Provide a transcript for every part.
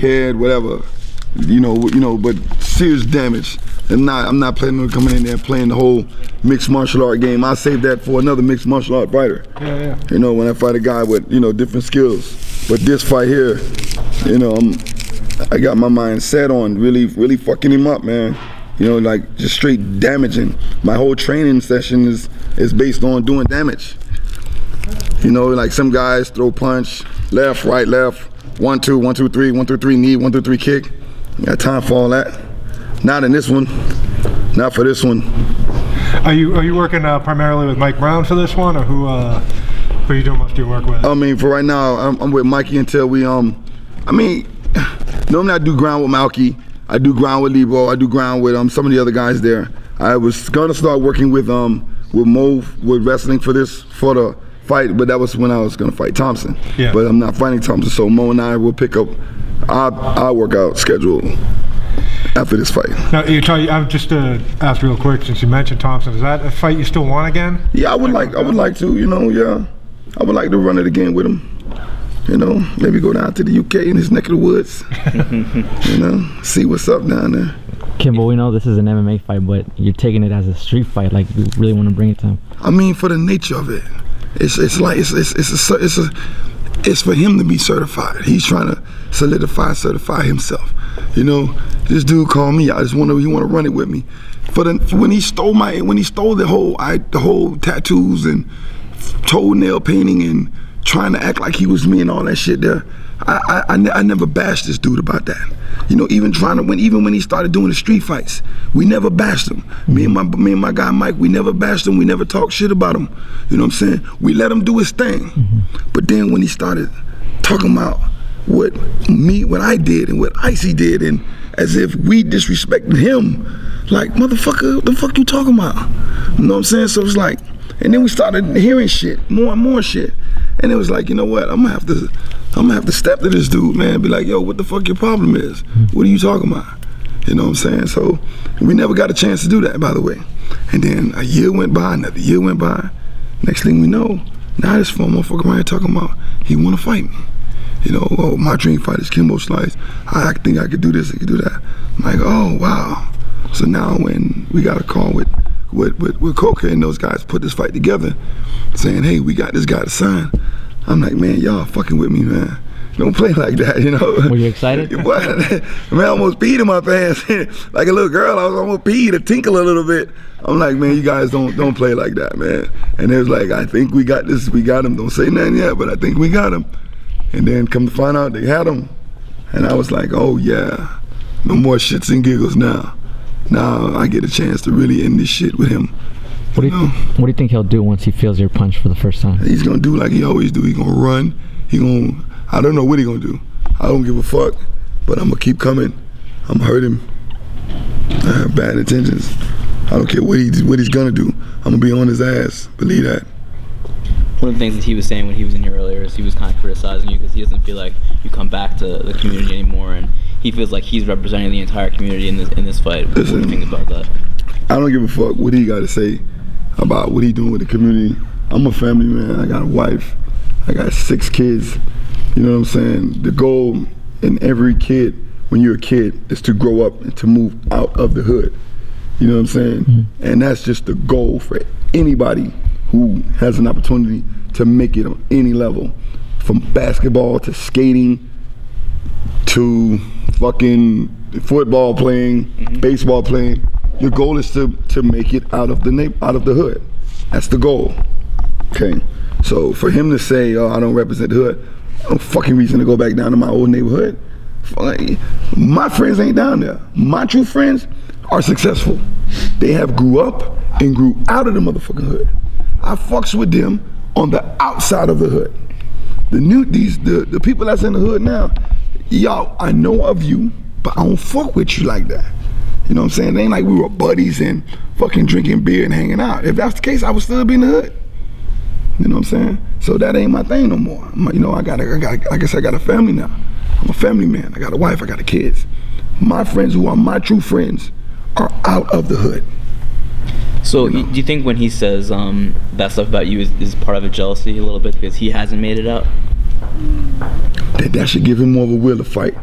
head, whatever. You know, but serious damage. And I'm not planning on coming in there and playing the whole mixed martial art game. I saved that for another mixed martial art fighter. Yeah, yeah. You know, when I fight a guy with, you know, different skills. But this fight here, you know, I got my mind set on really fucking him up, man. You know, like just straight damaging. My whole training session is based on doing damage. You know, like some guys throw punch, left, right, left, 1, 2, 1, 2, 3, 1, 2, 3 knee, 1, 2, 3 kick. Got time for all that. Not in this one. Not for this one. Are you working primarily with Mike Brown for this one, or who are you doing most of your work with? I mean, for right now, I'm with Mikey until we I mean, normally I do ground with Malky. I do ground with Lebo. I do ground with some of the other guys there. I was gonna start working with Mo with wrestling for this for the fight, but that was when I was gonna fight Thompson. Yeah. But I'm not fighting Thompson, so Mo and I will pick up our workout schedule after this fight. Now, I'm just to ask real quick, since you mentioned Thompson, is that a fight you still want again? Yeah, I would like to. You know, yeah, I would like to run it again with him. You know, maybe go down to the UK in his neck of the woods. You know, see what's up down there. Kimbo, we know this is an MMA fight, but you're taking it as a street fight. Like, you really want to bring it to him? I mean, for the nature of it, it's for him to be certified. He's trying to certify himself. You know, this dude called me. He want to run it with me. When he stole the whole tattoos and toenail painting and trying to act like he was me and all that shit there. I never bashed this dude about that. You know, even when he started doing the street fights, we never bashed him. Me and my guy Mike, we never bashed him. We never talked shit about him. You know what I'm saying? We let him do his thing. But then when he started talking about what I did and what Icy did, and as if we disrespected him, like, motherfucker, what the fuck you talking about? You know what I'm saying? So it's like, and then we started hearing shit, more and more shit. And it was like, you know what? I'm gonna have to step to this dude, man. Be like, yo, what the fuck your problem is? What are you talking about? You know what I'm saying? So we never got a chance to do that, by the way. And then a year went by, another year went by. Next thing we know, now this phone motherfucker right here talking about he wanna fight me. You know, oh, my dream fight is Kimbo Slice. I think I could do this, I could do that. I'm like, oh wow. So now when we got a call with Coker and those guys put this fight together, saying, hey, we got this guy to sign. I'm like, man, y'all fucking with me, man. Don't play like that, you know? Were you excited? Man, I almost peed in my pants. Like a little girl, I was almost peed, to tinkle a little bit. I'm like, man, you guys don't play like that, man. And it was like, I think we got this, we got him. Don't say nothing yet, but I think we got him. And then come to find out they had him. And I was like, oh yeah, no more shits and giggles now. Now I get a chance to really end this shit with him. What do you think he'll do once he feels your punch for the first time? He's gonna do like he always do. He's gonna run. I don't know what he's gonna do. I don't give a fuck. But I'm gonna keep coming. I'm gonna hurt him. I have bad intentions. I don't care what he's gonna do. I'm gonna be on his ass. Believe that. One of the things that he was saying when he was in here earlier is he was kind of criticizing you because he doesn't feel like you come back to the community anymore, and he feels like he's representing the entire community in this fight. Listen, what do you think about that? I don't give a fuck what he got to say about what he doing with the community. I'm a family man. I got a wife. I got 6 kids. You know what I'm saying? The goal in every kid, when you're a kid, is to grow up and to move out of the hood. You know what I'm saying? Mm-hmm. And that's just the goal for anybody who has an opportunity to make it on any level, from basketball to skating to fucking football playing, baseball playing. Your goal is to make it out of the hood. That's the goal. Okay. So for him to say, oh, I don't represent the hood, no fucking reason to go back down to my old neighborhood. My friends ain't down there. My true friends are successful. They have grew up and grew out of the motherfucking hood. I fucks with them on the outside of the hood. The people that's in the hood now, y'all, I know of you, but I don't fuck with you like that. You know what I'm saying? It ain't like we were buddies and fucking drinking beer and hanging out. If that's the case, I would still be in the hood. You know what I'm saying? So that ain't my thing no more. You know, I guess I got a family now. I'm a family man. I got a wife, I got kids. My friends who are my true friends are out of the hood. So do you think when he says that stuff about you is part of a jealousy a little bit because he hasn't made it out? That should give him more of a will to fight.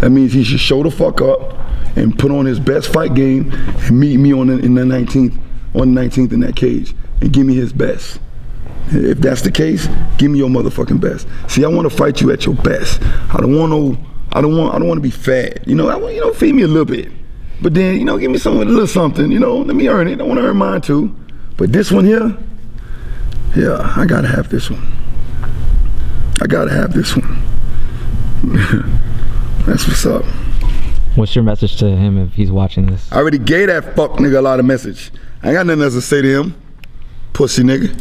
That means he should show the fuck up and put on his best fight game and meet me on the 19th in that cage and give me his best. If that's the case, give me your motherfucking best. See, I want to fight you at your best. I don't want to be fat. You know, feed me a little bit. But then, you know, give me some, a little something, you know, let me earn it. I want to earn mine too. But this one here, yeah, I gotta have this one. I gotta have this one. That's what's up. What's your message to him if he's watching this? I already gave that fuck nigga a lot of message. I ain't got nothing else to say to him. Pussy nigga.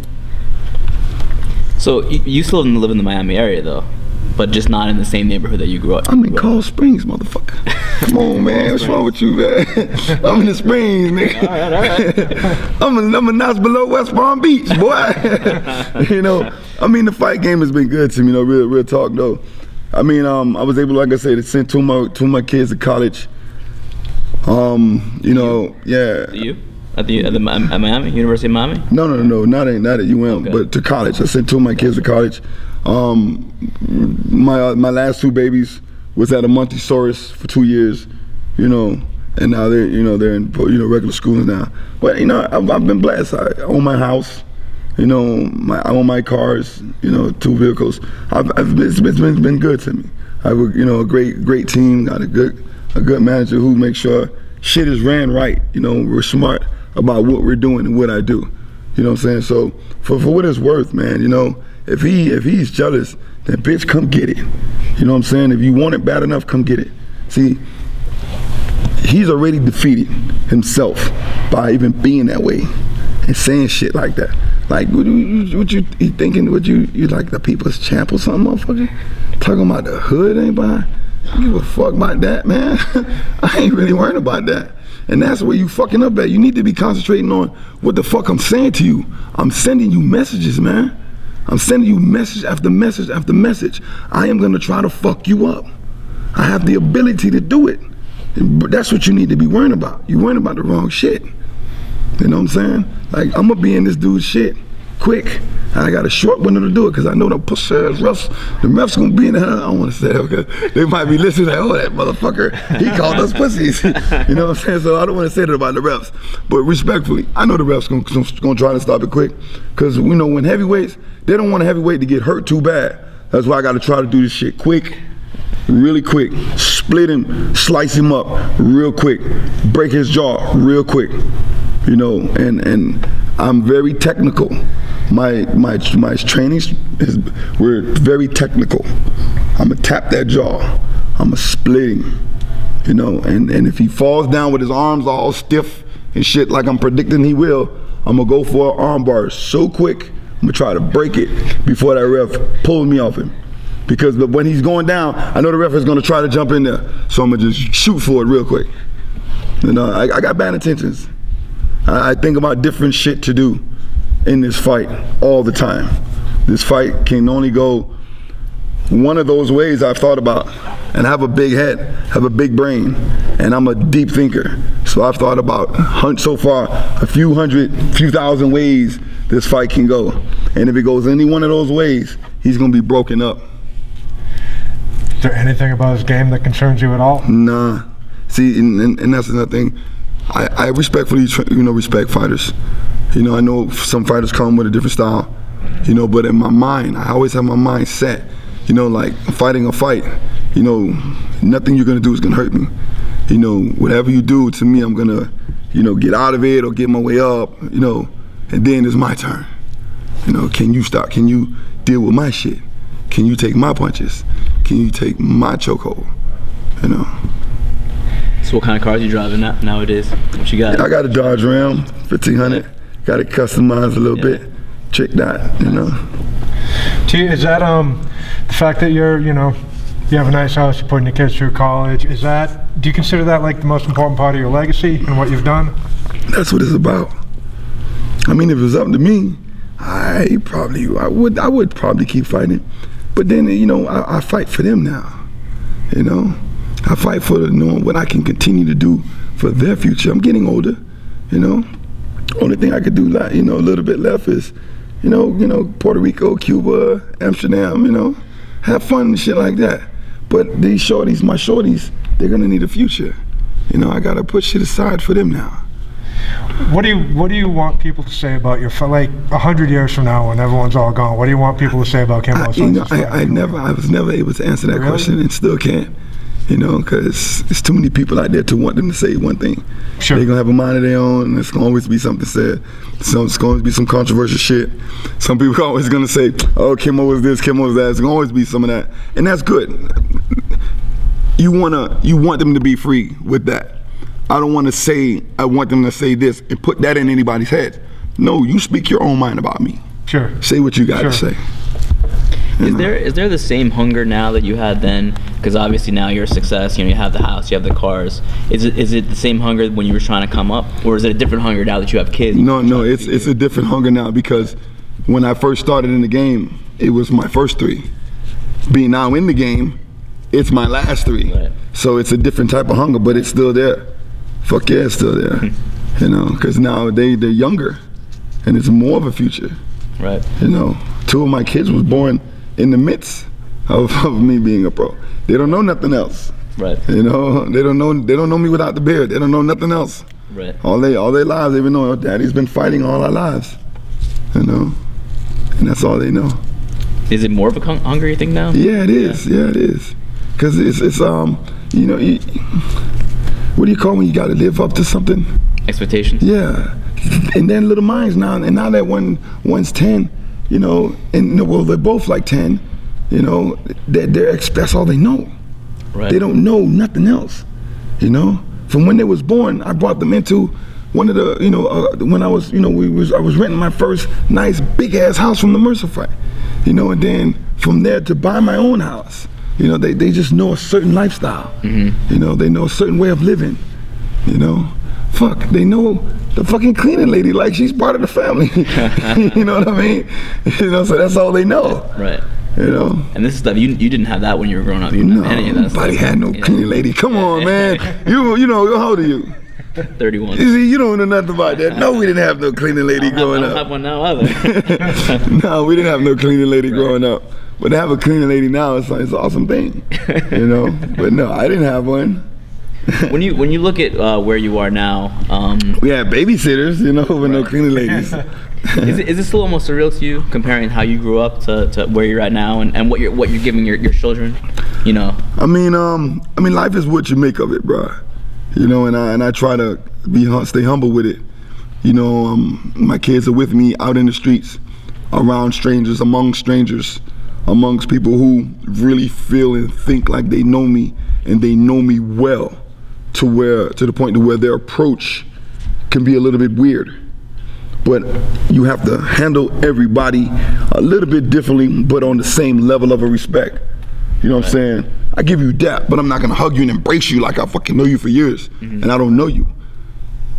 So you still live in the Miami area though, but just not in the same neighborhood that you grew up in. I'm in Coral Springs, motherfucker. Come on, man. What's wrong with you, man? I'm in the Springs, nigga. All right. I'm a notch below West Palm Beach, boy. You know, I mean, the fight game has been good to me, you know, real talk though. I mean, I was able, like I said, to send two of my kids to college. You know, yeah. Do you? At Miami, University of Miami? No, not at UM, okay. But to college. I sent two of my kids to college. My last two babies was at a Montessori's for 2 years, you know, and now they're in regular schools now. But you know, I've been blessed. I own my house, you know, I own my cars, you know, 2 vehicles. It's been good to me. I have a great team, got a good manager who makes sure shit is ran right. You know, we're smart about what we're doing and what I do. You know what I'm saying? So for what it's worth, man, you know, if he's jealous, then bitch, come get it. You know what I'm saying? If you want it bad enough, come get it. See, he's already defeated himself by even being that way and saying shit like that. Like, what you thinking, you like the people's champ or something, motherfucker? Talking about the hood, anybody? I don't give a fuck about that, man. I ain't really worried about that. And that's where you fucking up at. You need to be concentrating on what the fuck I'm saying to you. I'm sending you messages, man. I'm sending you message after message after message. I am gonna try to fuck you up. I have the ability to do it. But that's what you need to be worrying about. You're worrying about the wrong shit. You know what I'm saying? Like, I'm gonna be in this dude's shit quick. And I got a short window to do it because I know the pussy ass refs, the refs gonna be in there. I don't wanna say that because they might be listening like, oh, that motherfucker, he called us pussies. You know what I'm saying? So I don't wanna say that about the refs. But respectfully, I know the refs gonna try to stop it quick because we know when heavyweights, they don't want a heavyweight to get hurt too bad. That's why I gotta try to do this shit quick, really quick. Split him, slice him up real quick. Break his jaw real quick. You know, and I'm very technical. My trainings were very technical. I'ma tap that jaw. I'ma split him. You know, and if he falls down with his arms all stiff and shit like I'm predicting he will, I'ma go for an arm bar so quick, I'ma try to break it before that ref pulls me off him. Because when he's going down, I know the ref is gonna try to jump in there. So I'ma just shoot for it real quick. You know, I got bad intentions. I think about different shit to do in this fight all the time. This fight can only go one of those ways I've thought about. And I have a big head, have a big brain, and I'm a deep thinker. So I've thought about, so far, a few thousand ways this fight can go. And if it goes any one of those ways, he's gonna be broken up. Is there anything about his game that concerns you at all? Nah. See, and that's another thing. I respectfully, respect fighters. You know, I know some fighters come with a different style, you know, but in my mind, I always have my mind set, you know, like fighting a fight, you know, nothing you're gonna do is gonna hurt me. You know, whatever you do to me, I'm gonna, you know, get out of it or get my way up, you know, and then it's my turn. You know, can you stop? Can you deal with my shit? Can you take my punches? Can you take my chokehold? You know? So what kind of cars you driving nowadays? What you got? I got a Dodge Ram 1500. Yeah. Got it customized a little bit. Trick that, you know. T, is that the fact that you're, you know, you have a nice house, you're putting your kids through college? Is that? Do you consider that like the most important part of your legacy and what you've done? That's what it's about. I mean, if it was up to me, I would probably keep fighting. But then, you know, I fight for them now. You know. I fight for knowing what I can continue to do for their future. I'm getting older, you know. Only thing I could do, you know, a little bit left is, you know, Puerto Rico, Cuba, Amsterdam, you know, have fun and shit like that. But these shorties, my shorties, they're gonna need a future. You know, I gotta put shit aside for them now. What do you want people to say about your, like 100 years from now when everyone's all gone? What do you want people to say about Kimbo Slice? You know, I was never able to answer that question, and still can't. You know, because there's too many people out there to want them to say one thing. Sure. They're gonna have a mind of their own. And it's gonna always be something said. It's gonna be some controversial shit. Some people are always gonna say, "Oh, Kimbo was this, Kimbo was that." It's gonna always be some of that, and that's good. You want them to be free with that. I don't want to say, I want them to say this and put that in anybody's head. No, you speak your own mind about me. Sure. Say what you got to say. Is there the same hunger now that you had then? Because obviously now you're a success, you know, you have the house, you have the cars. Is it the same hunger when you were trying to come up? Or is it a different hunger now that you have kids? No, it's a different hunger now, because when I first started in the game, it was my first three. Being now in the game, it's my last three. Right. So it's a different type of hunger, but it's still there. Fuck yeah, it's still there, you know, because now they're younger, and it's more of a future. Right. You know, two of my kids was born in the midst of me being a pro. They don't know nothing else. Right. You know, they don't know me without the beard. They don't know nothing else. Right. All their lives, they've been knowing, daddy's been fighting all our lives, you know, and that's all they know. Is it more of a hungry thing now? Yeah, it is. Yeah, it is. Because it's you know. What do you call when you gotta live up to something? Expectations. Yeah, and then little minds now, and now that one's 10, you know, and well they're both like 10, you know, that's all they know. Right. They don't know nothing else, you know. From when they was born, I brought them into one of the, you know, when I was, you know, I was renting my first nice big ass house from the Mercify, you know, and then from there to buy my own house. You know, they just know a certain lifestyle. Mm-hmm. You know, they know a certain way of living. You know, fuck, they know the fucking cleaning lady like she's part of the family. You know what I mean? You know, so that's all they know. Right. You know. And this stuff, you didn't have that when you were growing up. You didn't have any of that stuff. Nobody had no cleaning lady. Come on, man. You know, how old are you? 31. You see, you don't know nothing about that. No, we didn't have no cleaning lady growing up. I don't have one now either. No, we didn't have no cleaning lady growing up. But to have a cleaning lady now, it's an awesome thing, you know. But no, I didn't have one. When you look at where you are now, we had babysitters, you know, with no cleaning ladies. Is it still almost surreal to you, comparing how you grew up to where you're at now, and what you're giving your children, you know? I mean, life is what you make of it, bro. You know, and I try to stay humble with it. You know, my kids are with me out in the streets, around strangers, among strangers. Amongst people who really feel and think like they know me, and they know me well, to the point to where their approach can be a little bit weird. But you have to handle everybody a little bit differently, but on the same level of a respect. You know what I'm saying? I give you that, but I'm not gonna hug you and embrace you like I fucking know you for years, and I don't know you,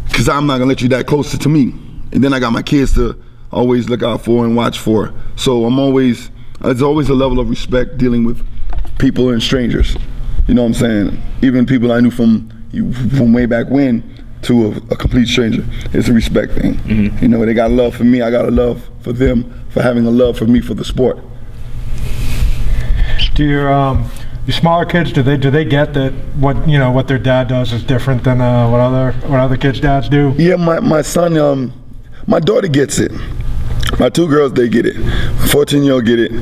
because I'm not gonna let you that closer to me. And then I got my kids to always look out for and watch for. So there's always a level of respect dealing with people and strangers. You know what I'm saying? Even people I knew from way back when to a complete stranger. It's a respect thing. Mm-hmm. You know, they got love for me, I got a love for them for having a love for me for the sport. Do your smaller kids, do they get that what their dad does is different than what other kids' dads do? Yeah, my son, my daughter gets it. My two girls, they get it. My 14-year-old get it.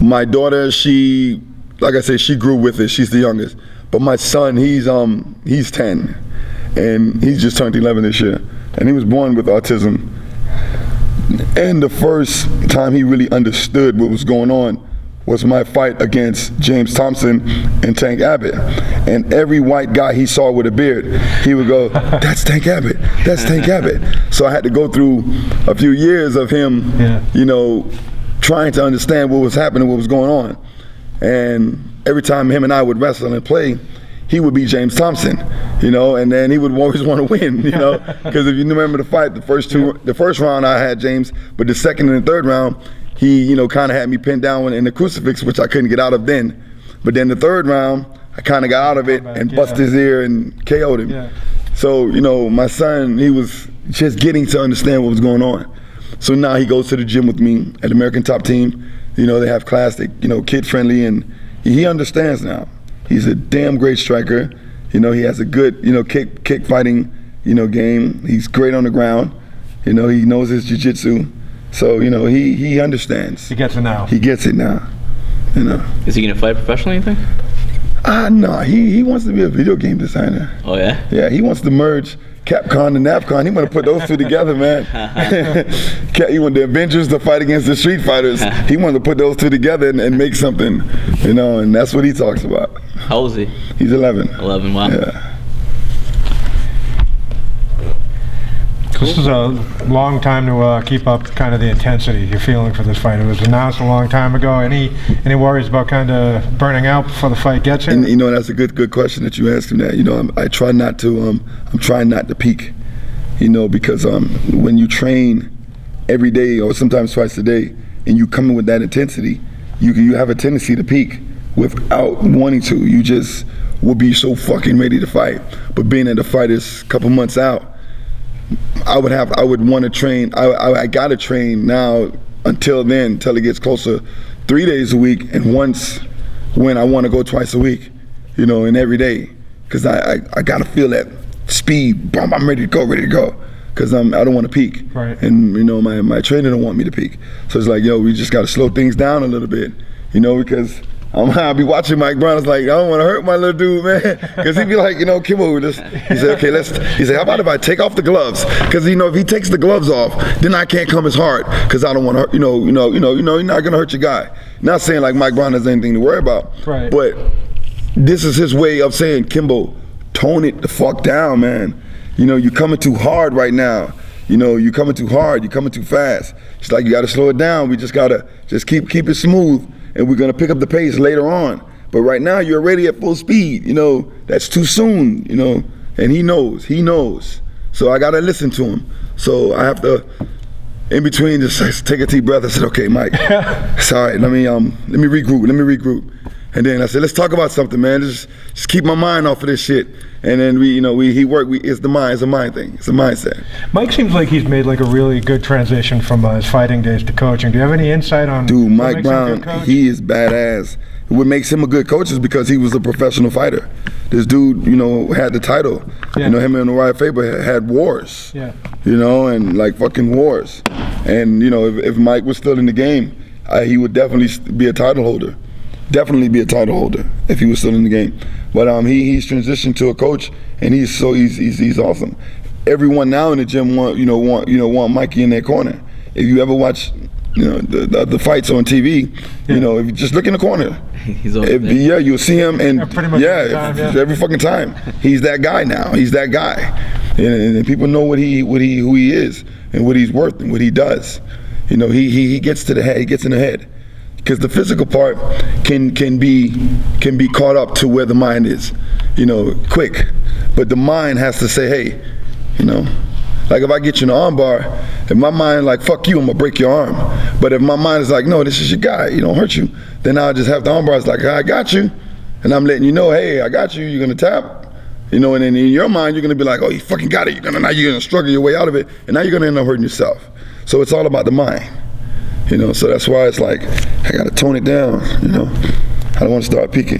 My daughter, she, like I said, she grew with it. She's the youngest. But my son, he's 10, and he's just turned 11 this year. And he was born with autism. And the first time he really understood what was going on was my fight against James Thompson and Tank Abbott. And every white guy he saw with a beard, he would go, "That's Tank Abbott, that's Tank Abbott." So I had to go through a few years of him, you know, trying to understand what was happening, what was going on. And every time him and I would wrestle and play, he would be James Thompson, you know, and then he would always want to win, you know, because if you remember the fight, the first round I had James, but the second and the third round, he, you know, kind of had me pinned down in the crucifix, which I couldn't get out of then. But then the third round, I kind of got out of it and busted his ear and KO'd him. Yeah. So, you know, my son, he was just getting to understand what was going on. So now he goes to the gym with me at American Top Team. You know, they have class, you know, kid friendly, and he understands now. He's a damn great striker. You know, he has a good, you know, kick fighting, you know, game. He's great on the ground. You know, he knows his jiu-jitsu. So, you know, he understands. He gets it now. He gets it now. You know. Is he gonna fight professionally, you think? No, he wants to be a video game designer. Oh yeah? Yeah, he wants to merge Capcom and Napcon. He want to put those two together, man. He want the Avengers to fight against the Street Fighters. He wanted to put those two together and make something, you know, and that's what he talks about. How old is he? He's 11. 11, wow. Yeah. Cool. This is a long time to keep up kind of the intensity you're feeling for this fight. It was announced a long time ago. Any worries about kind of burning out before the fight gets here? And, you know, that's a good question that you asked him that. You know, I try not to, I'm trying not to peak, you know, because when you train every day or sometimes twice a day and you come in with that intensity, you have a tendency to peak without wanting to. You just will be so fucking ready to fight. But being at the fight is a couple months out, I would want to train. I gotta train now until then, until it gets closer, 3 days a week, and once when I want to go twice a week, you know, and every day, cause I gotta feel that speed. Boom, I'm ready to go, cause I don't want to peak. Right. And you know, my trainer don't want me to peak, so it's like, yo, we just gotta slow things down a little bit, you know, because I'll be watching Mike Brown. It's like, I don't want to hurt my little dude, man. Because he'd be like, you know, Kimbo, he said, okay, he said, how about if I take off the gloves? Because, you know, if he takes the gloves off, then I can't come as hard because I don't want to hurt, you know, you're not going to hurt your guy. Not saying like Mike Brown has anything to worry about. Right. But this is his way of saying, Kimbo, tone it the fuck down, man. You know, you're coming too hard right now. You know, you're coming too hard. You're coming too fast. It's like, you got to slow it down. We just got to just keep it smooth. And we're gonna pick up the pace later on. But right now, you're already at full speed. You know, that's too soon, you know. And he knows. So I gotta listen to him. So I have to, in between, just take a deep breath. I said, okay, Mike, it's all right, let me regroup, And then I said, let's talk about something, man. Just keep my mind off of this shit. And then it's the mind, it's a mind thing, it's a mindset. Mike seems like he's made like a really good transition from his fighting days to coaching. Do you have any insight on? Dude, Mike Brown, he is badass. What makes him a good coach is because he was a professional fighter. This dude, you know, had the title. Yeah. You know, him and Uriah Faber had wars. Yeah. You know, and like fucking wars. And you know, if Mike was still in the game, he would definitely be a title holder. Definitely be a title holder if he was still in the game. But he's transitioned to a coach, and he's awesome. Everyone now in the gym want Mikey in their corner. If you ever watch, you know, the fights on TV, yeah. You know, if you just look in the corner, yeah, you'll see him, and yeah, pretty much every fucking time. He's that guy now. He's that guy, and people know who he is and what he's worth and what he does. You know, he gets to the head. He gets in the head. Because the physical part can be caught up to where the mind is, you know, quick. But the mind has to say, hey, you know, like if I get you an arm bar, if my mind like, fuck you, I'm gonna break your arm. But if my mind is like, no, this is your guy, he don't hurt you, then I'll just have the arm bar, it's like, I got you. And I'm letting you know, hey, I got you, you're gonna tap. You know, and then in your mind, you're gonna be like, oh, you fucking got it. Now you're gonna struggle your way out of it, and now you're gonna end up hurting yourself. So it's all about the mind. You know, so that's why it's like, I gotta tone it down, you know. I don't wanna start peaking.